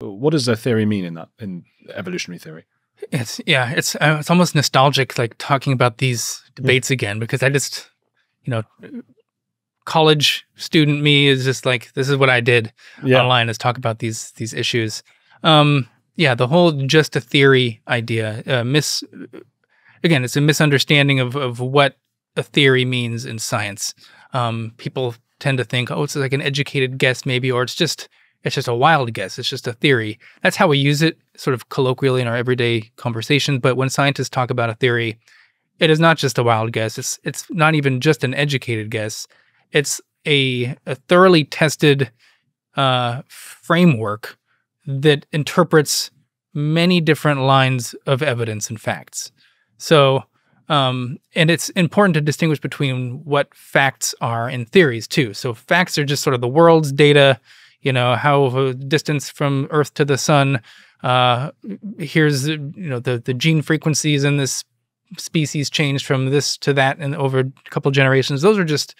What does the theory mean in evolutionary theory? It's almost nostalgic, like talking about these debates again, because I just, you know, college student me is just like, this is what I did online, is talk about these issues. Yeah, the whole just a theory idea. Again, it's a misunderstanding of what a theory means in science. People tend to think, oh, it's like an educated guess maybe, or it's just a wild guess. It's just a theory. That's how we use it sort of colloquially in our everyday conversation. But when scientists talk about a theory, it is not just a wild guess. It's not even just an educated guess. It's a thoroughly tested framework that interprets many different lines of evidence and facts. So, and it's important to distinguish between what facts are and theories too. So facts are just sort of the world's data, you know, how distance from Earth to the sun, here's, you know, the gene frequencies in this species changed from this to that and over a couple of generations. Those are just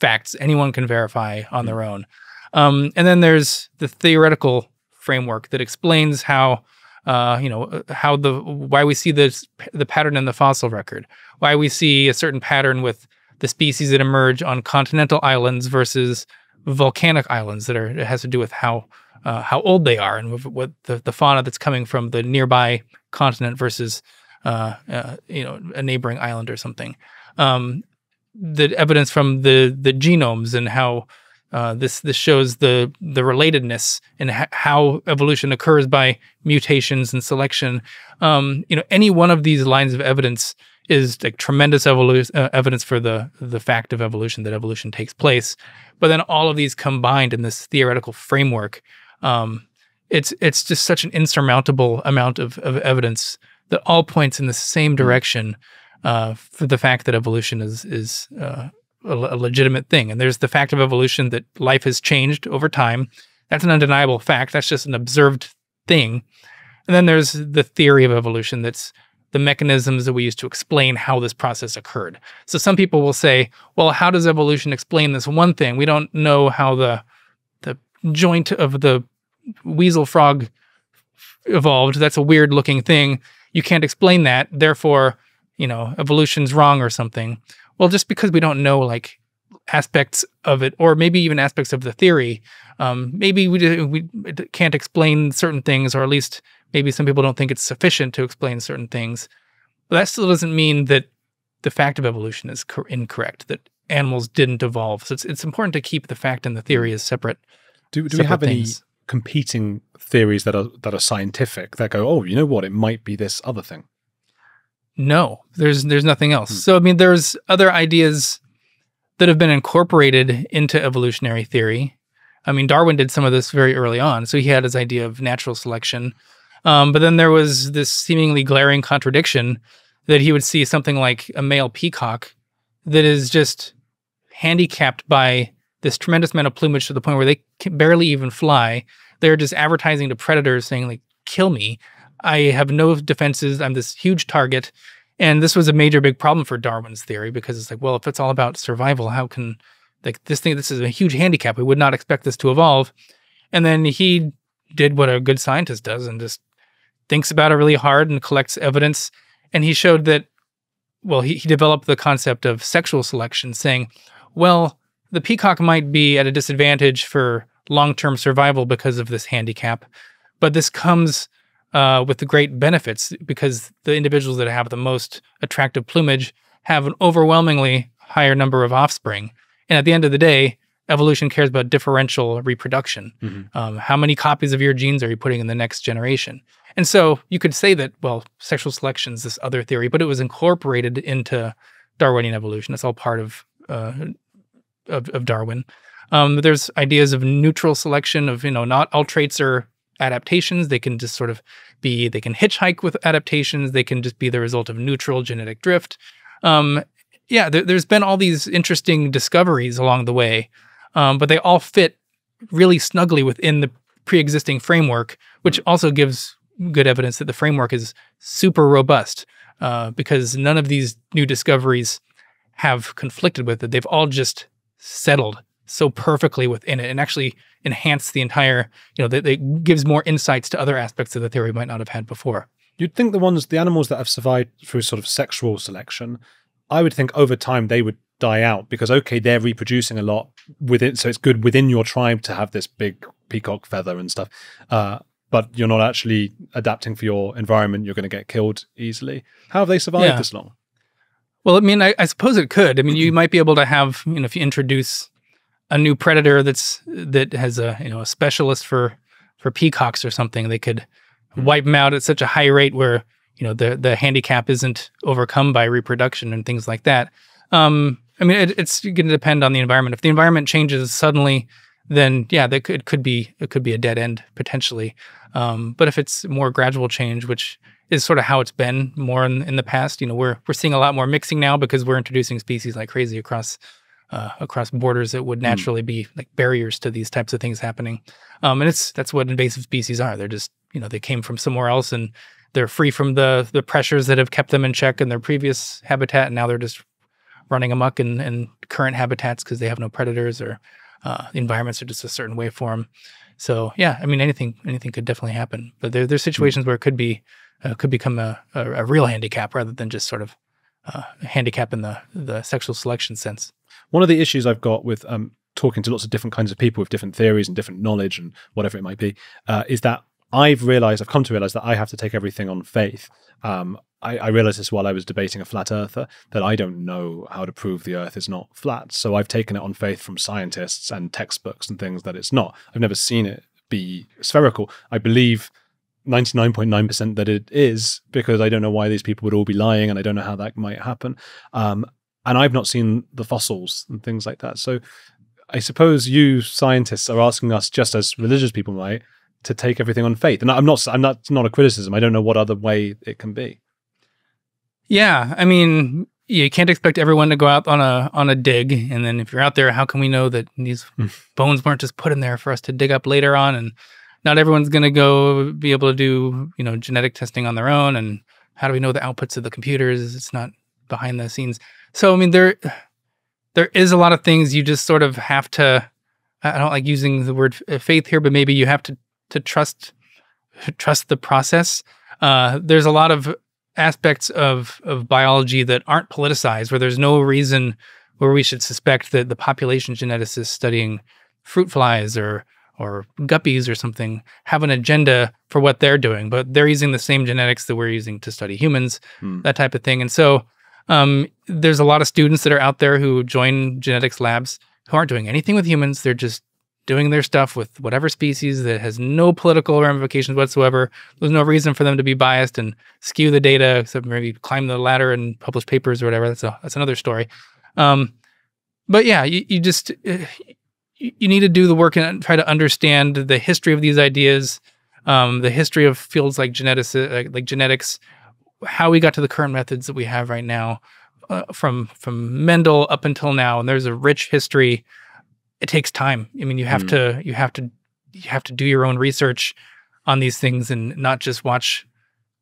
facts anyone can verify on their own. And then there's the theoretical framework that explains how, you know, why we see the pattern in the fossil record, why we see a certain pattern with the species that emerge on continental islands versus volcanic islands. It has to do with how old they are and what the fauna that's coming from the nearby continent versus you know, a neighboring island or something. The evidence from the genomes and how. This shows the relatedness and how evolution occurs by mutations and selection. You know, any one of these lines of evidence is like tremendous evidence for the fact of evolution, that evolution takes place. But then all of these combined in this theoretical framework, it's just such an insurmountable amount of evidence that all points in the same direction for the fact that evolution is a legitimate thing. And there's the fact of evolution that life has changed over time. That's an undeniable fact. That's just an observed thing. And then there's the theory of evolution. That's the mechanisms that we use to explain how this process occurred. So some people will say, well, how does evolution explain this one thing? We don't know how the joint of the weasel frog evolved. That's a weird looking thing. You can't explain that. Therefore, you know, evolution's wrong or something. Well, just because we don't know like aspects of it, or maybe even aspects of the theory, maybe we can't explain certain things, or at least maybe some people don't think it's sufficient to explain certain things. But that still doesn't mean that the fact of evolution is incorrect, that animals didn't evolve. So it's important to keep the fact and the theory as separate. Do we have things. Any competing theories that are scientific that go, oh, you know what, it might be this other thing? No, there's nothing else. So, I mean, there's other ideas that have been incorporated into evolutionary theory. I mean, Darwin did some of this very early on. So he had his idea of natural selection. But then there was this seemingly glaring contradiction that he would see something like a male peacock that is just handicapped by this tremendous amount of plumage to the point where they can barely even fly. They're just advertising to predators saying, like, kill me. I have no defenses. I'm this huge target. And this was a major big problem for Darwin's theory, because it's like, well, if it's all about survival, how can, like, this is a huge handicap. We would not expect this to evolve. And then he did what a good scientist does and just thinks about it really hard and collects evidence. And he showed that, well, he developed the concept of sexual selection, saying, well, the peacock might be at a disadvantage for long-term survival because of this handicap, but this comes with the great benefits, because the individuals that have the most attractive plumage have an overwhelmingly higher number of offspring. And at the end of the day, evolution cares about differential reproduction. How many copies of your genes are you putting in the next generation? And so you could say that, well, sexual selection is this other theory, but it was incorporated into Darwinian evolution. It's all part of Darwin. There's ideas of neutral selection, of, you know, not all traits are adaptations. They can just sort of be, they can hitchhike with adaptations. They can just be the result of neutral genetic drift. Yeah, there's been all these interesting discoveries along the way, but they all fit really snugly within the pre-existing framework, which also gives good evidence that the framework is super robust, because none of these new discoveries have conflicted with it. They've all just settled so perfectly within it, and actually enhance the entire, that gives more insights to other aspects of the theory we might not have had before. You'd think the animals that have survived through sort of sexual selection, I would think over time they would die out because, okay, they're reproducing a lot with it. So it's good within your tribe to have this big peacock feather and stuff. But you're not actually adapting for your environment. You're going to get killed easily. How have they survived this long? Well, I mean, I suppose it could. I mean, you might be able to have, if you introduce a new predator that has a, a specialist for peacocks or something, they could wipe them out at such a high rate where, the handicap isn't overcome by reproduction and things like that. I mean, it's going to depend on the environment. If the environment changes suddenly, then yeah, it could be a dead end potentially. But if it's more gradual change, which is sort of how it's been more in the past, we're seeing a lot more mixing now because we're introducing species like crazy across borders that would naturally be like barriers to these types of things happening. And that's what invasive species are. They're just, they came from somewhere else and they're free from the pressures that have kept them in check in their previous habitat. And now they're just running amok in current habitats because they have no predators or environments are just a certain way for them. So yeah, I mean, anything could definitely happen, but there's situations where it could become a real handicap rather than just sort of a handicap in the sexual selection sense. One of the issues I've got with talking to lots of different kinds of people with different theories and different knowledge and whatever it might be, is that I've come to realize that I have to take everything on faith. I realized this while I was debating a flat earther, that I don't know how to prove the earth is not flat. So I've taken it on faith from scientists and textbooks and things that it's not. I've never seen it be spherical. I believe 99.9% that it is because I don't know why these people would all be lying and I don't know how that might happen. And I've not seen the fossils and things like that. So I suppose you scientists are asking us, just as religious people might, to take everything on faith. And it's not a criticism. I don't know what other way it can be. Yeah, I mean, you can't expect everyone to go out on a dig, and then if you're out there, how can we know that these bones weren't just put in there for us to dig up later on? And not everyone's going to go be able to do genetic testing on their own. And how do we know the outputs of the computers? It's not behind the scenes. So I mean, there is a lot of things you just sort of have to. I don't like using the word faith here, but maybe you have to trust the process. There's a lot of aspects of biology that aren't politicized, where there's no reason where we should suspect that the population geneticists studying fruit flies or guppies or something have an agenda for what they're doing, but they're using the same genetics that we're using to study humans, that type of thing. And so there's a lot of students that are out there who join genetics labs who aren't doing anything with humans. They're just doing their stuff with whatever species that has no political ramifications whatsoever. There's no reason for them to be biased and skew the data, except maybe climb the ladder and publish papers or whatever. That's another story. But yeah, you need to do the work and try to understand the history of these ideas, the history of fields like genetics, how we got to the current methods that we have right now, from Mendel up until now. And there's a rich history. It takes time. I mean, you have to do your own research on these things and not just watch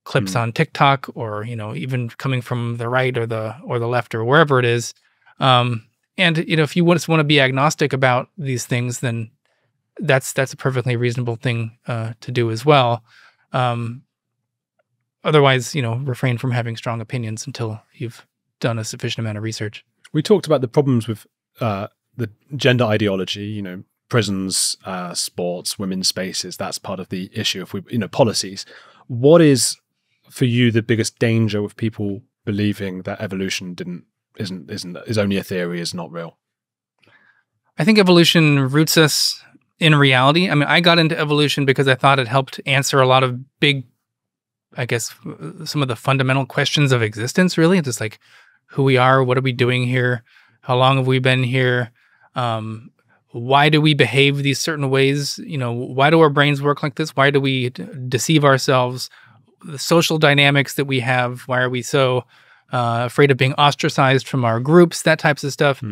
clips on TikTok or, even coming from the right or the left or wherever it is. And if you just want to be agnostic about these things, then that's a perfectly reasonable thing to do as well. Otherwise, refrain from having strong opinions until you've done a sufficient amount of research. We talked about the problems with the gender ideology, prisons, sports, women's spaces, that's part of the issue if we, policies. What is for you the biggest danger with people believing that evolution is only a theory, is not real? I think evolution roots us in reality. I mean, I got into evolution because I thought it helped answer a lot of big, I guess, some of the fundamental questions of existence, really. Just like who we are, what are we doing here? How long have we been here? Why do we behave these certain ways? Why do our brains work like this? Why do we deceive ourselves? The social dynamics that we have, why are we so afraid of being ostracized from our groups? That types of stuff.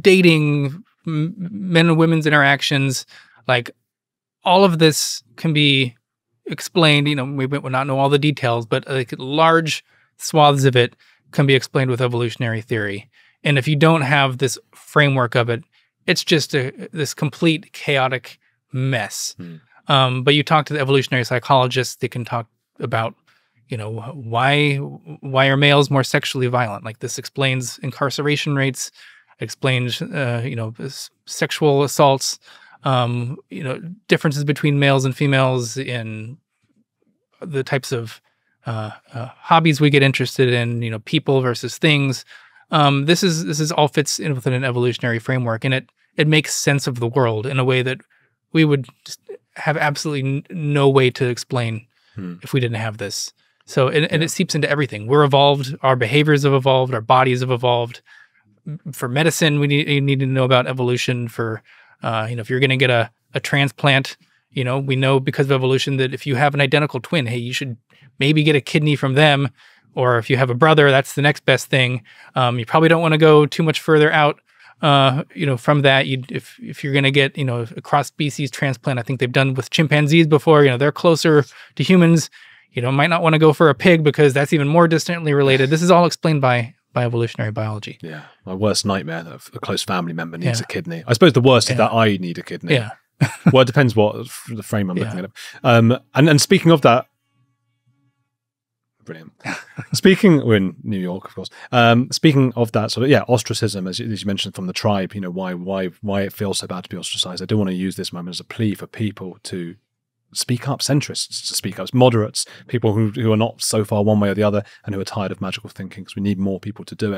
Dating, men and women's interactions, like all of this can be explained. We would not know all the details, but like large swaths of it can be explained with evolutionary theory. And if you don't have this framework of it, it's just this complete chaotic mess. Mm. But you talk to the evolutionary psychologists, they can talk about, you know, why are males more sexually violent? Like, this explains incarceration rates, explains, you know, sexual assaults, you know, differences between males and females in the types of hobbies we get interested in, you know, people versus things. This is all fits in within an evolutionary framework, and it makes sense of the world in a way that we would just have absolutely no way to explain if we didn't have this. So, and it seeps into everything. We're evolved, our behaviors have evolved, our bodies have evolved. For medicine, you need to know about evolution. For, you know, if you're going to get a transplant, you know, we know because of evolution that if you have an identical twin, hey, you should maybe get a kidney from them. Or if you have a brother, that's the next best thing. You probably don't want to go too much further out, you know, from that. If you're going to get, you know, a cross-species transplant, I think they've done with chimpanzees before, you know, they're closer to humans. You know, might not want to go for a pig because that's even more distantly related. This is all explained by evolutionary biology. Yeah, my worst nightmare, that a close family member needs a kidney. I suppose the worst is that I need a kidney. Yeah. Well, it depends what the frame I'm looking at. And speaking of that, brilliant. Speaking, we're in New York, of course. Speaking of that sort of, ostracism, as you mentioned, from the tribe, you know, why it feels so bad to be ostracized. I do want to use this moment as a plea for people to speak up, centrists to speak up, moderates, people who are not so far one way or the other and who are tired of magical thinking, because we need more people to do it.